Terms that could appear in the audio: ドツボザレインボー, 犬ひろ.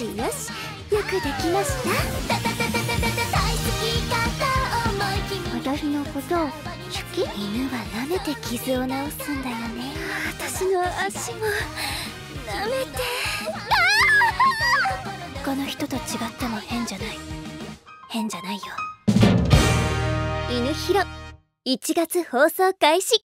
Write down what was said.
しよし、よくできました。私のこと好き？犬は舐めて傷を治すんだよね。私の足も舐めて。他の人と違っても変じゃない。変じゃないよ。犬ひろ1月放送開始。